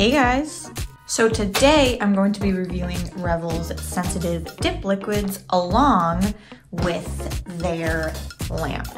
Hey guys! So today I'm going to be reviewing Revel's Sensitive Dip Liquids along with their lamp.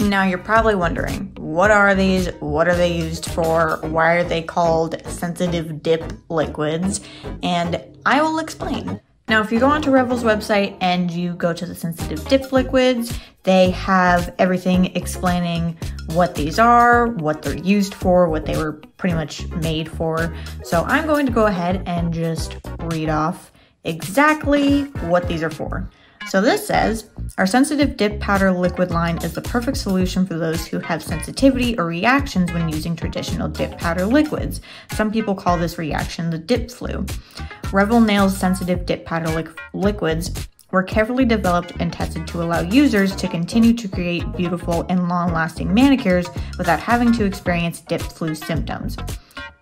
Now you're probably wondering, what are these? What are they used for? Why are they called Sensitive Dip Liquids? And I will explain. Now, if you go onto Revel's website and you go to the Sensitive Dip Liquids, they have everything explaining what these are, what they're used for, what they were pretty much made for. So I'm going to go ahead and just read off exactly what these are for. So this says, our sensitive dip powder liquid line is the perfect solution for those who have sensitivity or reactions when using traditional dip powder liquids. Some people call this reaction the dip flu. Revel Nails sensitive dip powder liquids were carefully developed and tested to allow users to continue to create beautiful and long-lasting manicures without having to experience dip flu symptoms.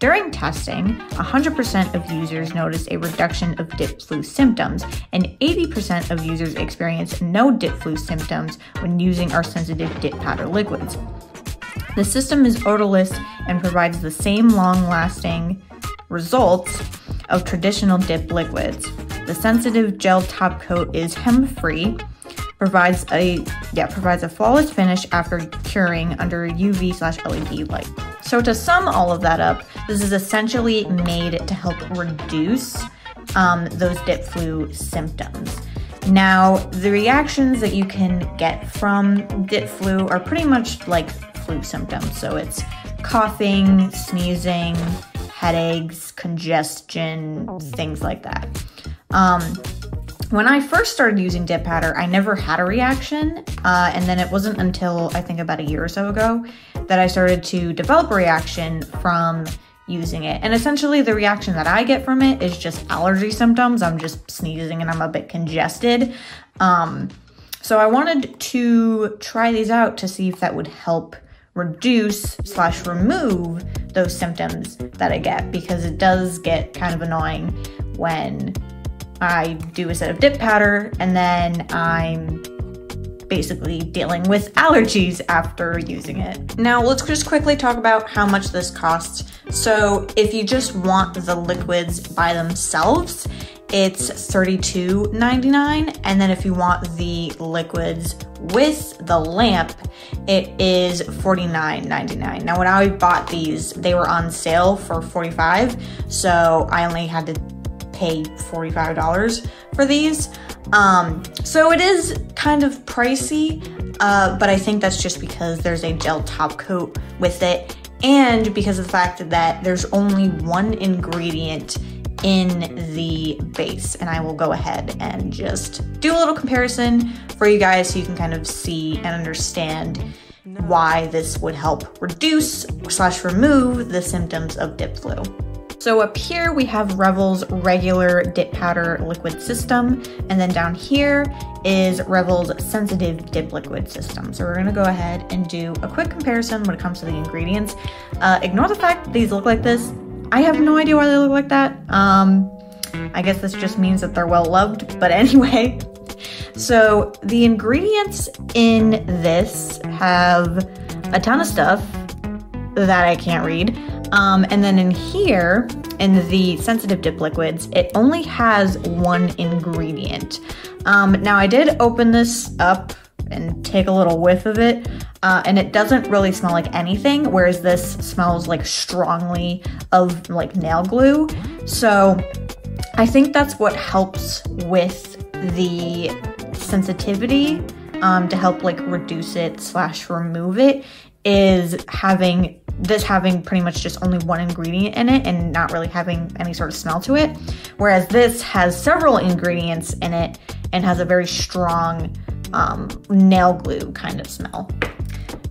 During testing, 100% of users noticed a reduction of dip flu symptoms, and 80% of users experienced no dip flu symptoms when using our sensitive dip powder liquids. The system is odorless and provides the same long-lasting results of traditional dip liquids. The sensitive gel top coat is hem-free, provides a flawless finish after curing under UV/LED light. So to sum all of that up, this is essentially made to help reduce those dip flu symptoms. Now, the reactions that you can get from dip flu are pretty much like flu symptoms. So it's coughing, sneezing, headaches, congestion, things like that. When I first started using dip powder, I never had a reaction, and then it wasn't until I think about a year or so ago that I started to develop a reaction from using it. And essentially the reaction that I get from it is just allergy symptoms. I'm just sneezing and I'm a bit congested. So I wanted to try these out to see if that would help reduce/remove those symptoms that I get, because it does get kind of annoying when I do a set of dip powder and then I'm basically dealing with allergies after using it. Now let's just quickly talk about how much this costs. So if you just want the liquids by themselves, it's $32.99, and then if you want the liquids with the lamp, it is $49.99. Now when I bought these, they were on sale for $45, so I only had to pay $45 for these. So it is kind of pricey, but I think that's just because there's a gel top coat with it, and because of the fact that there's only one ingredient in the base. And I will go ahead and just do a little comparison for you guys so you can kind of see and understand why this would help reduce/remove the symptoms of dip flu. So up here we have Revel's regular dip powder liquid system, and then down here is Revel's sensitive dip liquid system. So we're gonna go ahead and do a quick comparison when it comes to the ingredients. Ignore the fact that these look like this. I have no idea why they look like that. I guess this just means that they're well loved, but anyway. So the ingredients in this have a ton of stuff that I can't read. And then in here, in the sensitive dip liquids, it only has one ingredient. Now I did open this up and take a little whiff of it, and it doesn't really smell like anything, whereas this smells like strongly of like nail glue. So I think that's what helps with the sensitivity, to help like reduce it / remove it, is having pretty much just only one ingredient in it and not really having any sort of smell to it. Whereas this has several ingredients in it and has a very strong nail glue kind of smell.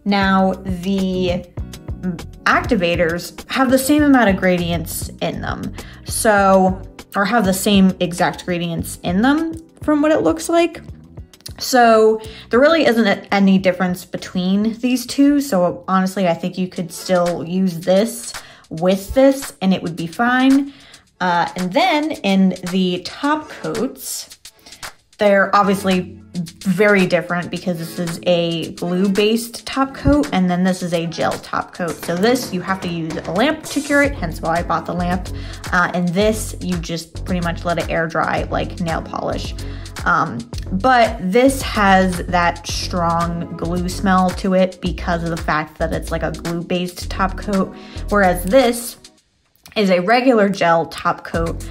Now the activators have the same amount of gradients in them. So, or have the same exact gradients in them from what it looks like. So there really isn't any difference between these two. So honestly, I think you could still use this with this and it would be fine. And then in the top coats, They're obviously very different because this is a glue-based top coat and then this is a gel top coat. So this, you have to use a lamp to cure it, hence why I bought the lamp. And this, you just pretty much let it air dry like nail polish. But this has that strong glue smell to it because of the fact that it's like a glue-based top coat, whereas this is a regular gel top coat.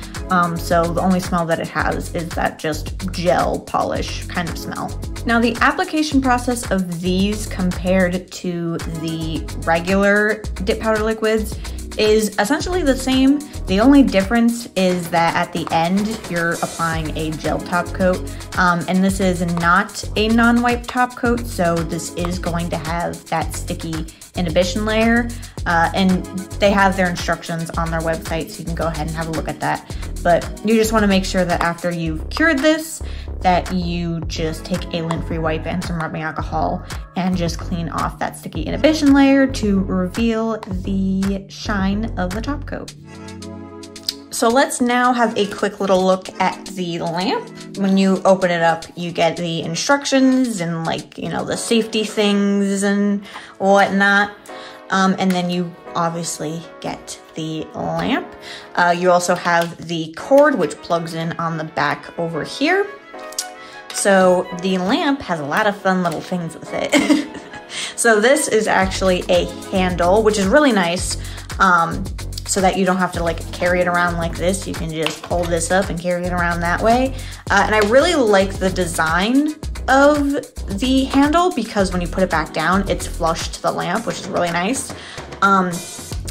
So the only smell that it has is that just gel polish kind of smell. Now the application process of these compared to the regular dip powder liquids is essentially the same. The only difference is that at the end, you're applying a gel top coat. And this is not a non-wipe top coat, so this is going to have that sticky inhibition layer. And they have their instructions on their website, so you can go ahead and have a look at that. But you just wanna make sure that after you've cured this, that you just take a lint-free wipe and some rubbing alcohol and just clean off that sticky inhibition layer to reveal the shine of the top coat. So let's now have a quick little look at the lamp. When you open it up, you get the instructions and like, you know, the safety things and whatnot. And then you obviously get the lamp. You also have the cord, which plugs in on the back over here. So the lamp has a lot of fun little things with it. So this is actually a handle, which is really nice, so that you don't have to like carry it around like this. You can just pull this up and carry it around that way. And I really like the design of the handle because when you put it back down, it's flush to the lamp, which is really nice.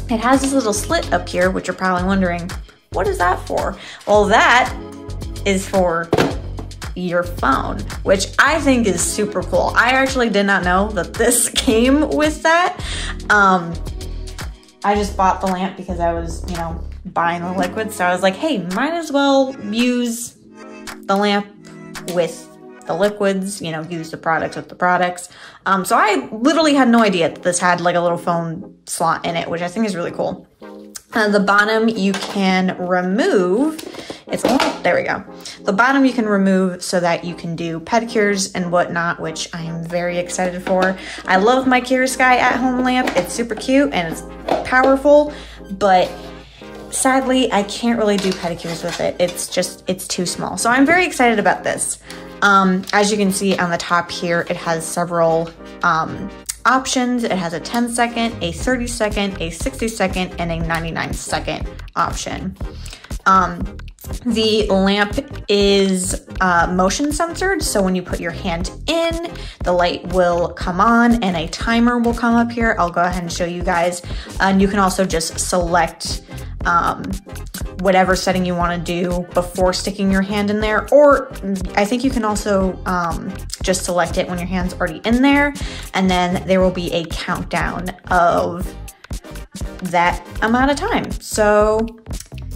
It has this little slit up here, which you're probably wondering, what is that for? Well, that is for your phone, which I think is super cool. I actually did not know that this came with that. I just bought the lamp because I was, you know, buying the liquid. So I was like, hey, might as well use the lamp with the liquids, you know, use the products with the products. So I literally had no idea that this had like a little phone slot in it, which I think is really cool. The bottom you can remove. It's, oh, there we go. The bottom you can remove so that you can do pedicures and whatnot, which I am very excited for. I love my Kira Sky at home lamp. It's super cute and it's powerful, but sadly I can't really do pedicures with it. It's just, it's too small. So I'm very excited about this. As you can see on the top here, it has several options. It has a 10-second, a 30-second, a 60-second, and a 99-second option. The lamp is motion sensored, so when you put your hand in, the light will come on and a timer will come up here. I'll go ahead and show you guys. And you can also just select whatever setting you want to do before sticking your hand in there, or I think you can also just select it when your hand's already in there, and then there will be a countdown of that amount of time. So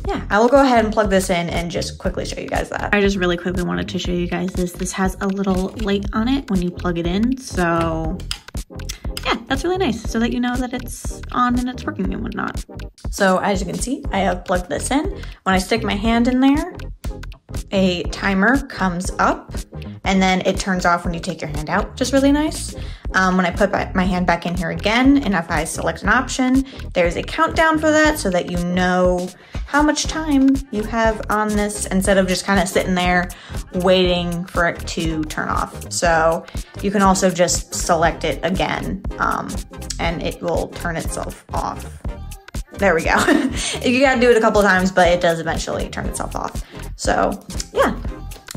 yeah, I will go ahead and plug this in and just quickly show you guys that. I just really quickly wanted to show you guys this. This has a little light on it when you plug it in, so yeah, that's really nice so that you know that it's on and it's working and whatnot. So as you can see, I have plugged this in. When I stick my hand in there, a timer comes up and then it turns off when you take your hand out, which is really nice. When I put my hand back in here again, and if I select an option, there's a countdown for that so that you know how much time you have on this instead of just kind of sitting there waiting for it to turn off. So you can also just select it again and it will turn itself off. There we go. You gotta do it a couple of times, but it does eventually turn itself off. So yeah,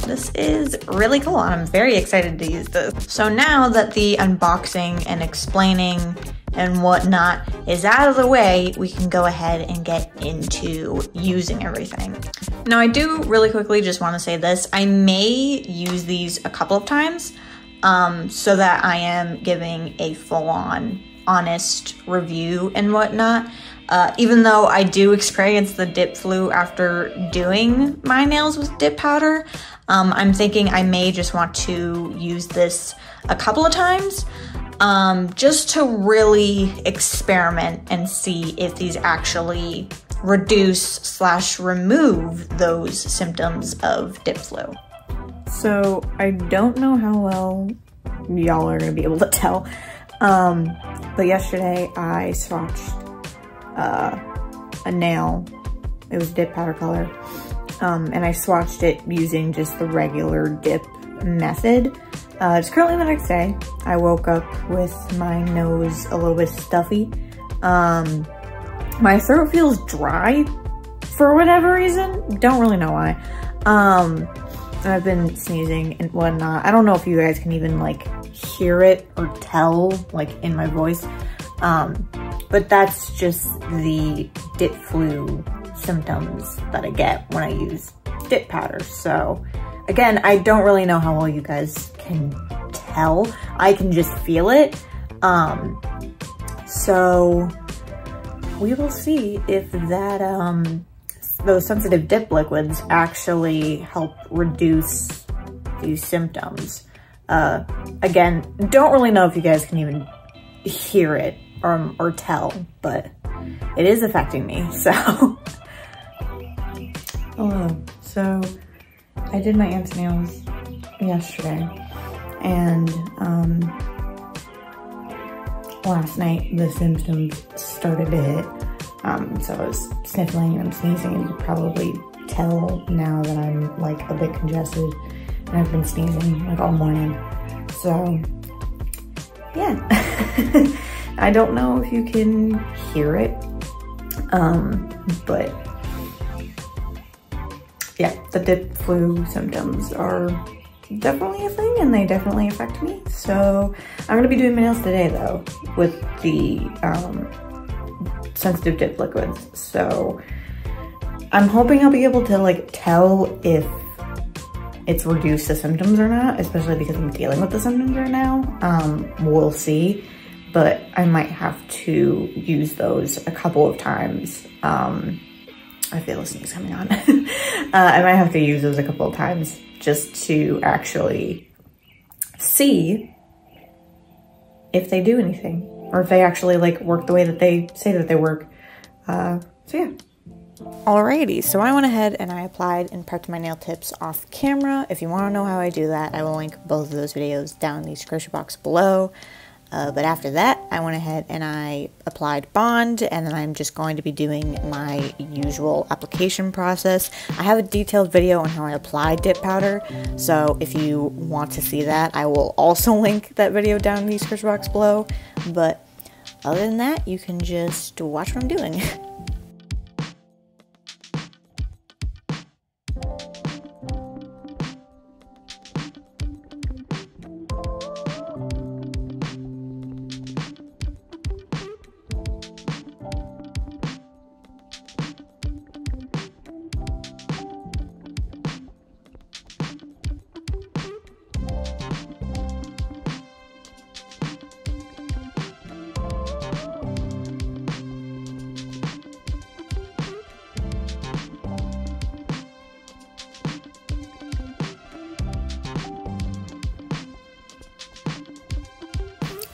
this is really cool and I'm very excited to use this. So now that the unboxing and explaining and whatnot is out of the way, we can go ahead and get into using everything. Now I do really quickly just wanna say this, I may use these a couple of times so that I am giving a full-on honest review and whatnot. Even though I do experience the dip flu after doing my nails with dip powder, I'm thinking I may just want to use this a couple of times just to really experiment and see if these actually reduce/remove those symptoms of dip flu. So I don't know how well y'all are gonna be able to tell, but yesterday I swatched a nail. It was dip powder color, and I swatched it using just the regular dip method. It's currently the next day. I woke up with my nose a little bit stuffy. My throat feels dry for whatever reason. Don't really know why. I've been sneezing and whatnot. I don't know if you guys can even like hear it or tell like in my voice. But that's just the dip flu symptoms that I get when I use dip powder. So again, I don't really know how well you guys can tell. I can just feel it. So we will see if that, those sensitive dip liquids actually help reduce these symptoms. Again, don't really know if you guys can even hear it or tell, but it is affecting me, so. Hello, so I did my aunt's nails yesterday, and last night the symptoms started to hit. So I was sniffling and sneezing, and you can probably tell now that I'm like a bit congested and I've been sneezing like all morning. So yeah, I don't know if you can hear it, but yeah, the dip flu symptoms are definitely a thing and they definitely affect me. So I'm gonna be doing my nails today though with the, sensitive dip liquids, so I'm hoping I'll be able to like tell if it's reduced the symptoms or not, especially because I'm dealing with the symptoms right now. We'll see, but I might have to use those a couple of times. I feel a sneeze coming on. I might have to use those a couple of times just to actually see if they do anything, or if they actually like work the way that they say that they work. So yeah. Alrighty, so I went ahead and I applied and prepped my nail tips off camera. If you want to know how I do that, I will link both of those videos down in the description box below. But after that, I went ahead and I applied bond, and then I'm just going to be doing my usual application process. I have a detailed video on how I apply dip powder, so if you want to see that, I will also link that video down in the description box below. But other than that, you can just watch what I'm doing.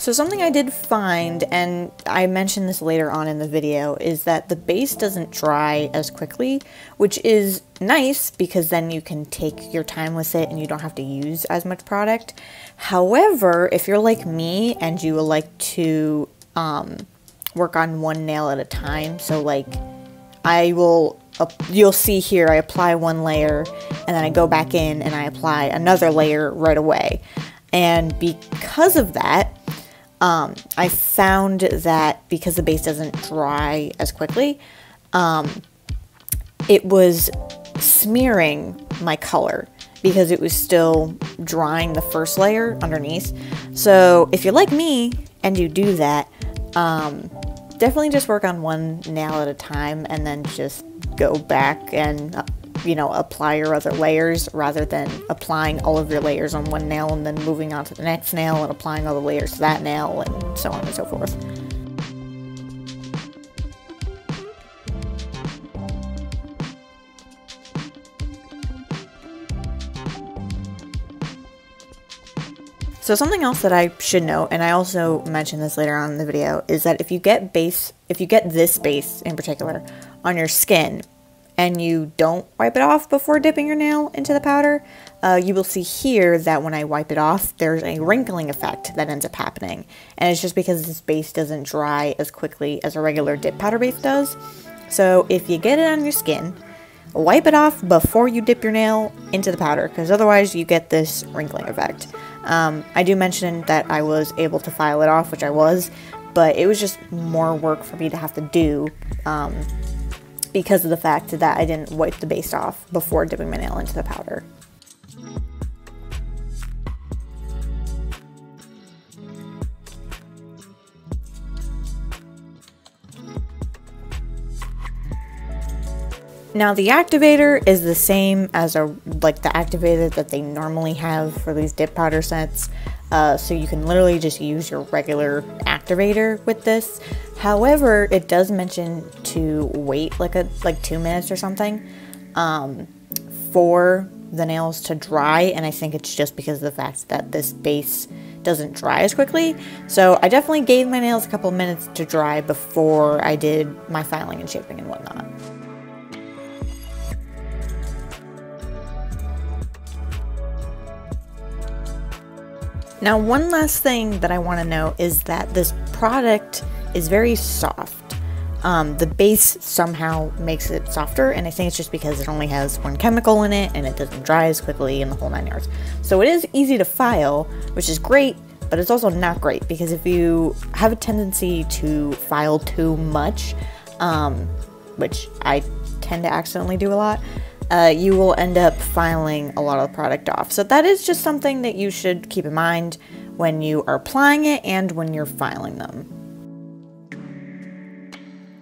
So something I did find, and I mentioned this later on in the video, is that the base doesn't dry as quickly, which is nice because then you can take your time with it and you don't have to use as much product. However, if you're like me and you would like to work on one nail at a time, so like I will, you'll see here, I apply one layer and then I go back in and I apply another layer right away. And because of that, I found that because the base doesn't dry as quickly, it was smearing my color because it was still drying the first layer underneath. So if you're like me and you do that, definitely just work on one nail at a time and then just go back and you know, apply your other layers rather than applying all of your layers on one nail and then moving on to the next nail and applying all the layers to that nail and so on and so forth. So something else that I should note, and I also mentioned this later on in the video, is that if you get this base in particular on your skin, and you don't wipe it off before dipping your nail into the powder, you will see here that when I wipe it off, there's a wrinkling effect that ends up happening. And it's just because this base doesn't dry as quickly as a regular dip powder base does. So if you get it on your skin, wipe it off before you dip your nail into the powder, because otherwise you get this wrinkling effect. I do mention that I was able to file it off, which I was, but it was just more work for me to have to do because of the fact that I didn't wipe the base off before dipping my nail into the powder. Now the activator is the same as the activator that they normally have for these dip powder sets, so you can literally just use your regular activator with this. However, it does mention to wait like 2 minutes or something for the nails to dry, and I think it's just because of the fact that this base doesn't dry as quickly. So I definitely gave my nails a couple minutes to dry before I did my filing and shaping and whatnot. Now, one last thing that I want to note is that this product is very soft. The base somehow makes it softer, and I think it's just because it only has one chemical in it and it doesn't dry as quickly and the whole nine yards. So it is easy to file, which is great, but it's also not great, because if you have a tendency to file too much, which I tend to accidentally do a lot, you will end up filing a lot of the product off. So that is just something that you should keep in mind when you are applying it and when you're filing them.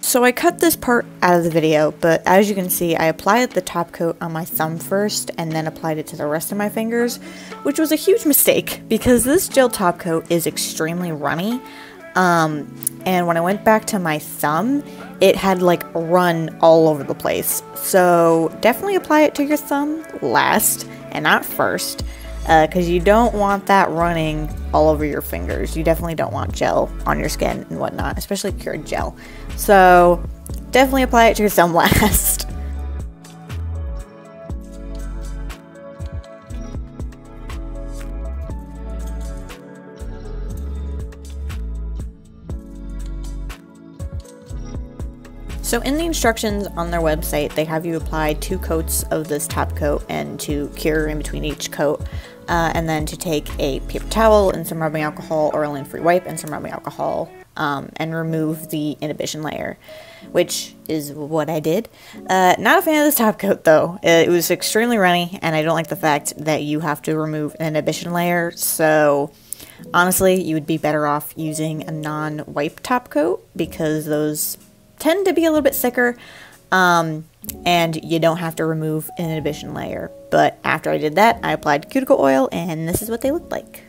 So I cut this part out of the video, but as you can see, I applied the top coat on my thumb first and then applied it to the rest of my fingers, which was a huge mistake because this gel top coat is extremely runny. And when I went back to my thumb, it had like run all over the place. So definitely apply it to your thumb last and not first, because you don't want that running all over your fingers. You definitely don't want gel on your skin and whatnot, especially cured gel. So definitely apply it to your thumb last. So in the instructions on their website, they have you apply 2 coats of this top coat and to cure in between each coat, and then to take a paper towel and some rubbing alcohol or a lint-free wipe and some rubbing alcohol and remove the inhibition layer, which is what I did. Not a fan of this top coat though. It was extremely runny, and I don't like the fact that you have to remove an inhibition layer, so honestly, you would be better off using a non-wipe top coat because those tend to be a little bit thicker, and you don't have to remove an inhibition layer. But after I did that, I applied cuticle oil, and this is what they look like.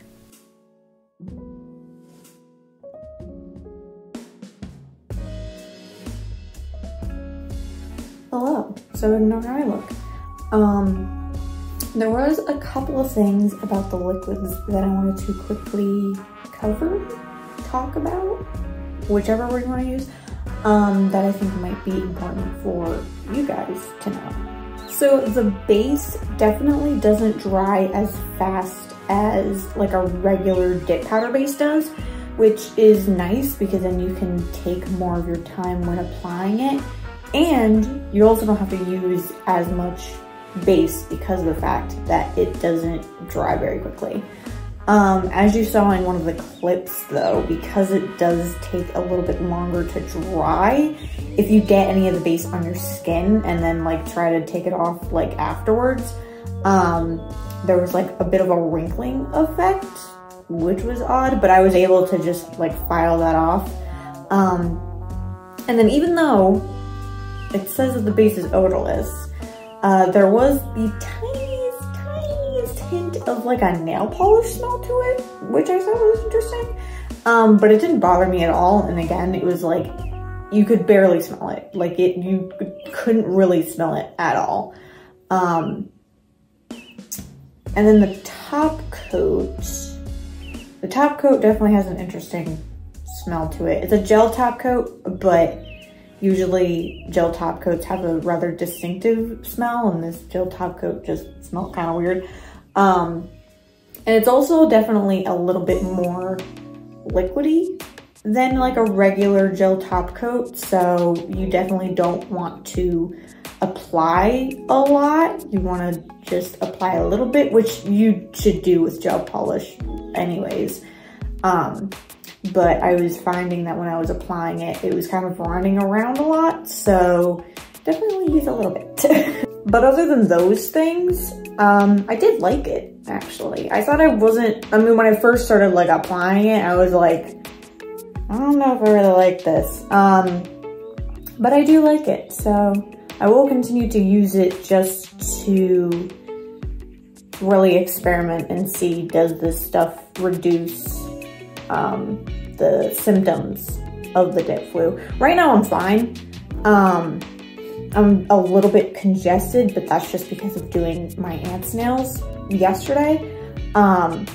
Hello, so ignore how I look. There was a couple of things about the liquids that I wanted to quickly talk about, whichever word you want to use. That I think might be important for you guys to know. So the base definitely doesn't dry as fast as like a regular dip powder base does, which is nice because then you can take more of your time when applying it, and you also don't have to use as much base because of the fact that it doesn't dry very quickly. As you saw in one of the clips though, because it does take a little bit longer to dry, if you get any of the base on your skin and then like try to take it off like afterwards, there was like a bit of a wrinkling effect, which was odd, but I was able to just like file that off. And then even though it says that the base is odorless, there was the tiniest hint of like a nail polish smell to it, which I thought was interesting, but it didn't bother me at all. And again, it was like you could barely smell it, like you couldn't really smell it at all. And then the top coat definitely has an interesting smell to it. It's a gel top coat, but Usually gel top coats have a rather distinctive smell, and this gel top coat just smelled kind of weird. And it's also definitely a little bit more liquidy than like a regular gel top coat, so you definitely don't want to apply a lot. You want to just apply a little bit, which you should do with gel polish anyways. But I was finding that when I was applying it, it was kind of running around a lot, so definitely use a little bit. But other than those things, I did like it, actually. I thought I wasn't, I mean, when I first started like applying it, I was like, I don't know if I really like this, but I do like it, so I will continue to use it just to really experiment and see, does this stuff reduce the symptoms of the dip flu. Right now I'm fine. I'm a little bit congested, but that's just because of doing my aunt's nails yesterday. But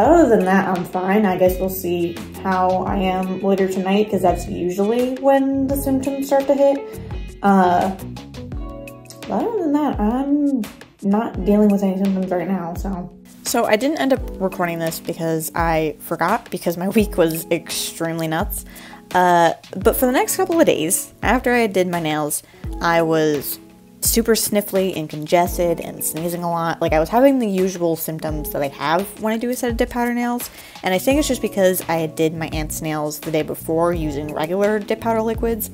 other than that, I'm fine. I guess we'll see how I am later tonight, because that's usually when the symptoms start to hit. But other than that, I'm not dealing with any symptoms right now, so. So I didn't end up recording this because I forgot, because my week was extremely nuts. But for the next couple of days, after I did my nails, I was super sniffly and congested and sneezing a lot. Like, I was having the usual symptoms that I have when I do a set of dip powder nails, and I think it's just because I did my aunt's nails the day before using regular dip powder liquids.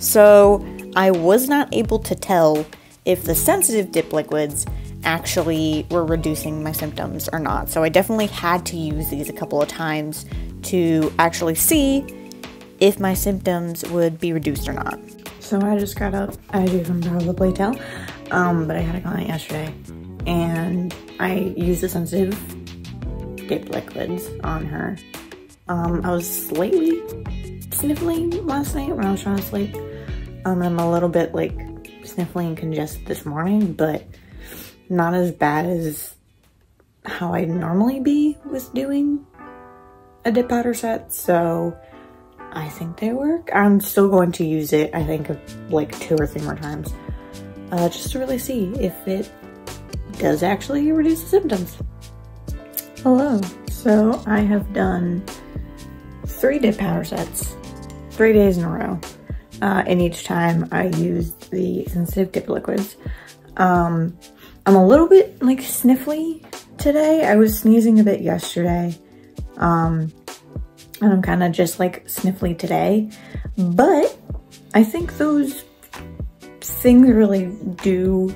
So I was not able to tell if the sensitive dip liquids actually were reducing my symptoms or not. So I definitely had to use these a couple of times to actually see if my symptoms would be reduced or not. So I just got up, as you can probably tell, but I had a client yesterday, and I used the sensitive dip liquids on her. I was slightly sniffling last night when I was trying to sleep. I'm a little bit like sniffling and congested this morning, but not as bad as how I normally be with doing a dip powder set, so I think they work. I'm still going to use it, I think, like 2 or 3 more times, just to really see if it does actually reduce the symptoms. Hello. So I have done 3 dip powder sets, 3 days in a row, and each time I used the sensitive dip liquids. I'm a little bit like sniffly today. I was sneezing a bit yesterday, and I'm kind of just like sniffly today, but I think those things really do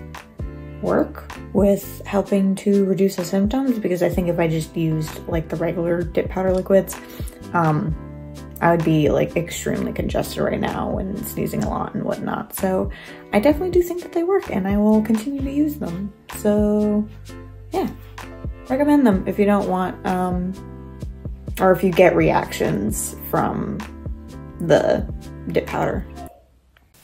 work with helping to reduce the symptoms, because I think if I just used like the regular dip powder liquids, I would be like extremely congested right now and sneezing a lot and whatnot. So I definitely do think that they work, and I will continue to use them. So yeah, recommend them if you don't want, or if you get reactions from the dip powder.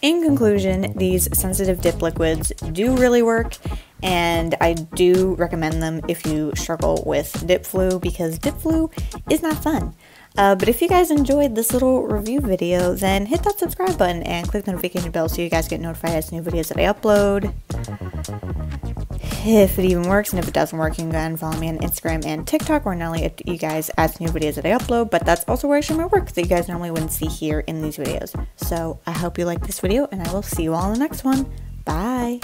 In conclusion, these sensitive dip liquids do really work, and I do recommend them if you struggle with dip flu, because dip flu is not fun. But if you guys enjoyed this little review video, then hit that subscribe button and click the notification bell so you guys get notified as new videos that I upload. If it even works, and if it doesn't work, you can go ahead and follow me on Instagram and TikTok, where I normally update you guys as new videos that I upload, but that's also where I show my work that you guys normally wouldn't see here in these videos. So I hope you liked this video, and I will see you all in the next one. Bye!